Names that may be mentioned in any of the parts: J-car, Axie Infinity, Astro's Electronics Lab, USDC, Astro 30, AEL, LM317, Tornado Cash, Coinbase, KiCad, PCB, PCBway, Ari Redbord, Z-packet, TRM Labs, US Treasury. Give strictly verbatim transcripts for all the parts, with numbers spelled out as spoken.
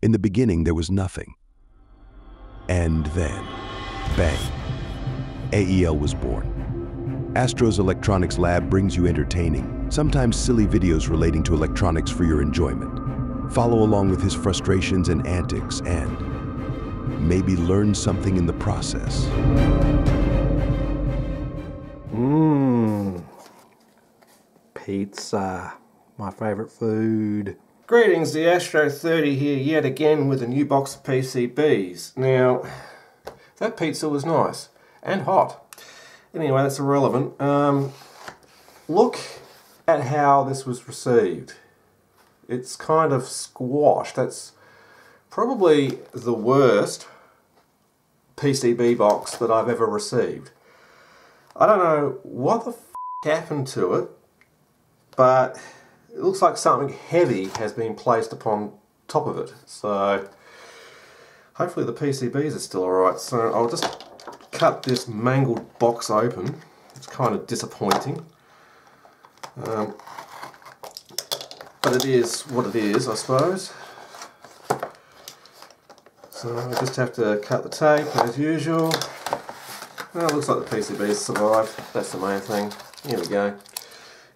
In the beginning, there was nothing. And then, bang, A E L was born. Astro's Electronics Lab brings you entertaining, sometimes silly videos relating to electronics for your enjoyment. Follow along with his frustrations and antics and maybe learn something in the process. Mmm, pizza, my favorite food. Greetings, the Astro thirty here yet again with a new box of P C Bs. Now, that pizza was nice and hot. Anyway, that's irrelevant. Um, look at how this was received. It's kind of squashed. That's probably the worst P C B box that I've ever received. I don't know what the f*** happened to it, but it looks like something heavy has been placed upon top of it. So hopefully the P C Bs are still alright. So I'll just cut this mangled box open. It's kind of disappointing. Um, but it is what it is, I suppose. So I just have to cut the tape as usual. Well, it looks like the P C Bs survived. That's the main thing. Here we go.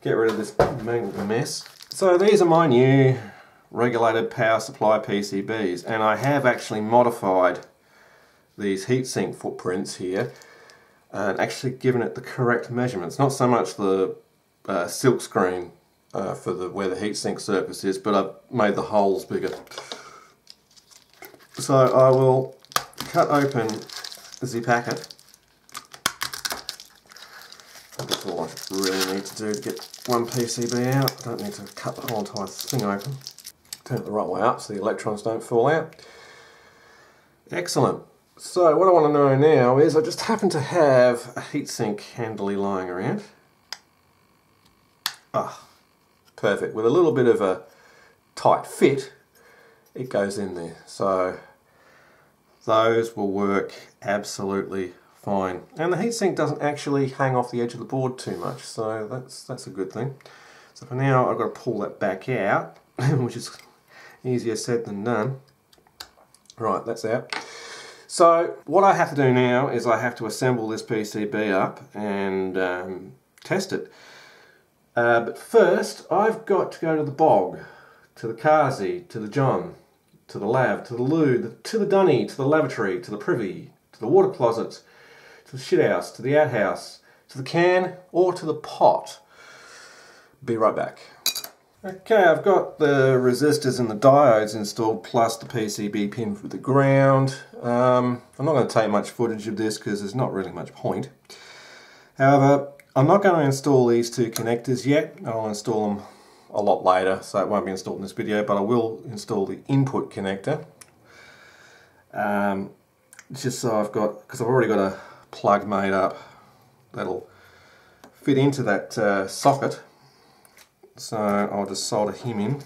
Get rid of this mangled mess. So these are my new regulated power supply P C Bs, and I have actually modified these heatsink footprints here and actually given it the correct measurements. Not so much the uh, silk screen uh, for the where the heatsink surface is, but I've made the holes bigger. So I will cut open the Z-packet. That's all I really need to do to get one P C B out. I don't need to cut the whole entire thing open. Turn it the right way up so the electrons don't fall out. Excellent. So what I want to know now is I just happen to have a heatsink handily lying around. Ah, perfect. With a little bit of a tight fit, it goes in there. So those will work absolutely fine. And the heatsink doesn't actually hang off the edge of the board too much, so that's that's a good thing. So for now I've got to pull that back out, which is easier said than done. Right, that's out. So what I have to do now is I have to assemble this P C B up and um, test it. Uh, but first I've got to go to the bog, to the Kazi, to the John, to the lab, to the loo, to the dunny, to the lavatory, to the privy, to the water closet, to the shithouse, to the outhouse, to the can, or to the pot. Be right back. Okay, I've got the resistors and the diodes installed, plus the P C B pin for the ground. Um, I'm not going to take much footage of this because there's not really much point. However, I'm not going to install these two connectors yet. I'll install them a lot later, so it won't be installed in this video, but I will install the input connector. Um, just so I've got, because I've already got a plug made up that'll fit into that uh, socket, so I'll just solder him in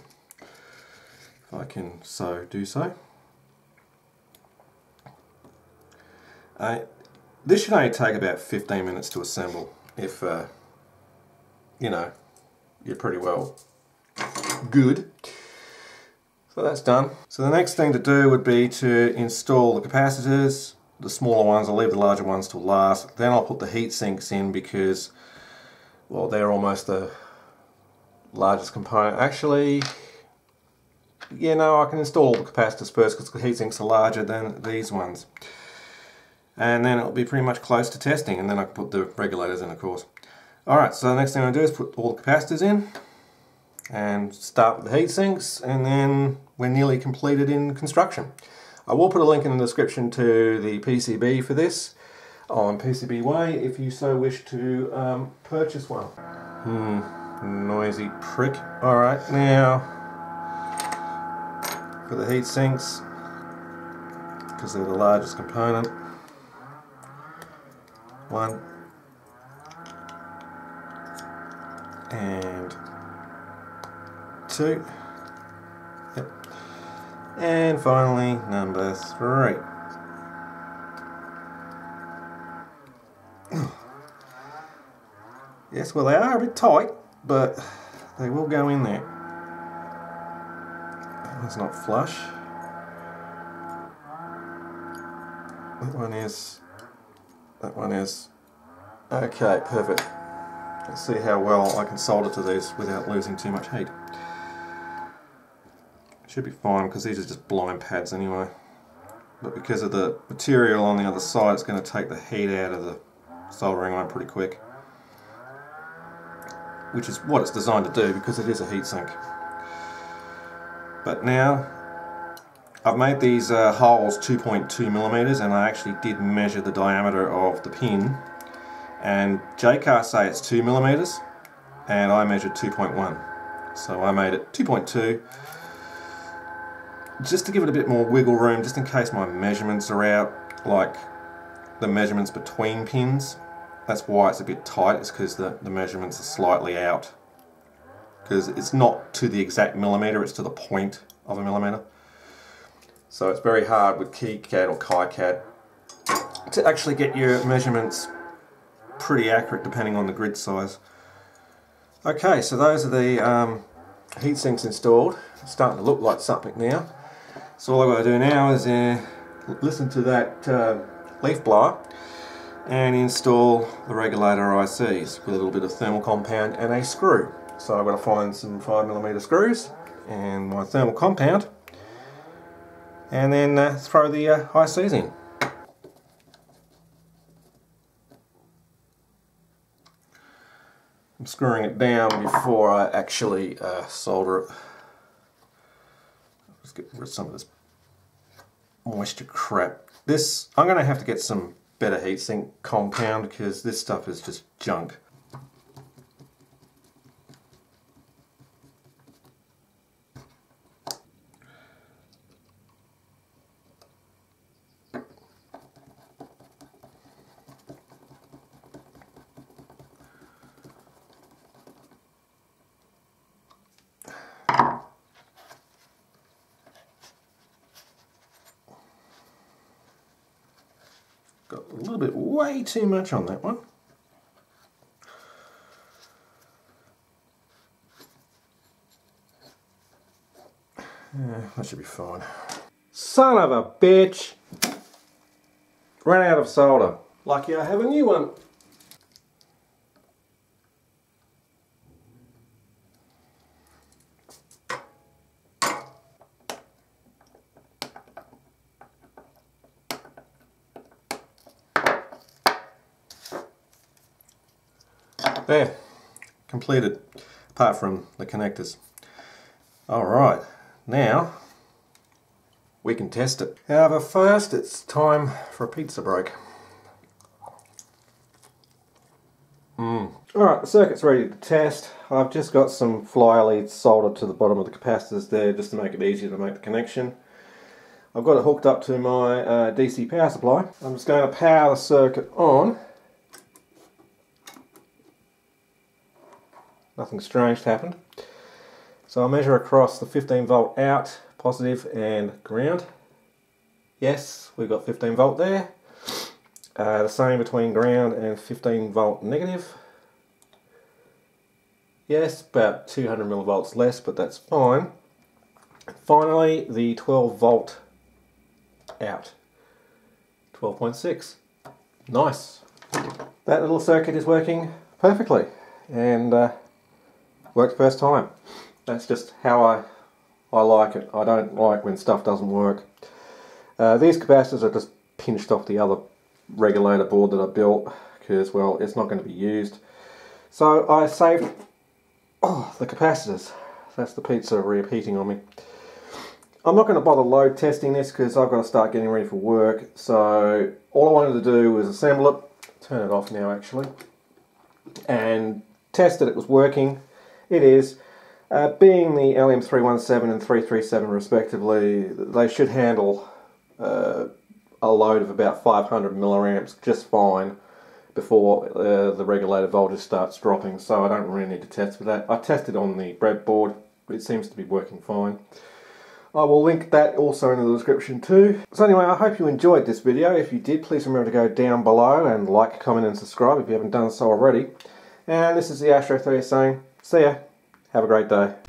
if I can so do so. Uh, this should only take about fifteen minutes to assemble if uh, you know, you're pretty well good. So that's done. So the next thing to do would be to install the capacitors. The smaller ones, I'll leave the larger ones till last. Then I'll put the heat sinks in because, well, they're almost the largest component. Actually, yeah, no, I can install the capacitors first because the heat sinks are larger than these ones. And then it'll be pretty much close to testing, and then I can put the regulators in, of course. Alright, so the next thing I do is put all the capacitors in and start with the heat sinks, and then we're nearly completed in construction. I will put a link in the description to the P C B for this on PCBway if you so wish to um, purchase one. Hmm, noisy prick. Alright, now for the heat sinks, because they're the largest component. One. And two. And finally, number three. Yes, well, they are a bit tight, but they will go in there. That one's not flush. That one is, that one is. Okay, perfect. Let's see how well I can solder to these without losing too much heat. Should be fine because these are just blind pads anyway. But because of the material on the other side, it's going to take the heat out of the soldering iron pretty quick. Which is what it's designed to do because it is a heat sink. But now, I've made these uh, holes two point two millimeters, and I actually did measure the diameter of the pin. And J-car say it's two millimeters, and I measured two point one. So I made it two point two. Just to give it a bit more wiggle room, just in case my measurements are out, like the measurements between pins. That's why it's a bit tight, it's because the, the measurements are slightly out. Because it's not to the exact millimeter, it's to the point of a millimeter. So it's very hard with KiCad or KiCad to actually get your measurements pretty accurate depending on the grid size. Okay, so those are the um, heat sinks installed. It's starting to look like something now. So all I've got to do now is uh, listen to that uh, leaf blower and install the regulator I Cs with a little bit of thermal compound and a screw. So I've got to find some five millimeter screws and my thermal compound and then uh, throw the uh, I Cs in. I'm screwing it down before I actually uh, solder it. Let's get rid of some of this moisture crap. This, I'm going to have to get some better heatsink compound because this stuff is just junk. Got a little bit way too much on that one. Yeah, that should be fine. Son of a bitch! Ran out of solder. Lucky I have a new one. There, completed, apart from the connectors. Alright, now we can test it. However, first it's time for a pizza break. Mm. Alright, the circuit's ready to test. I've just got some fly leads soldered to the bottom of the capacitors there just to make it easier to make the connection. I've got it hooked up to my uh, D C power supply. I'm just going to power the circuit on. Nothing strange happened. So I'll measure across the fifteen volt out, positive and ground. Yes, we've got fifteen volt there. Uh, the same between ground and fifteen volt negative. Yes, about two hundred millivolts less, but that's fine. Finally, the twelve volt out. twelve point six. Nice. That little circuit is working perfectly. And uh, worked first time. That's just how I, I like it. I don't like when stuff doesn't work. Uh, these capacitors are just pinched off the other regulator board that I built because, well, it's not going to be used. So I saved oh, the capacitors. That's the pizza reheating on me. I'm not going to bother load testing this because I've got to start getting ready for work. So all I wanted to do was assemble it. Turn it off now, actually. And test that it was working. It is. Uh, being the L M three one seven and three three seven respectively, they should handle uh, a load of about five hundred milliamps just fine before uh, the regulator voltage starts dropping, so I don't really need to test for that. I tested on the breadboard, it seems to be working fine. I will link that also in the description too. So anyway, I hope you enjoyed this video. If you did, please remember to go down below and like, comment and subscribe if you haven't done so already. And this is the Astro thirty saying, see ya, have a great day.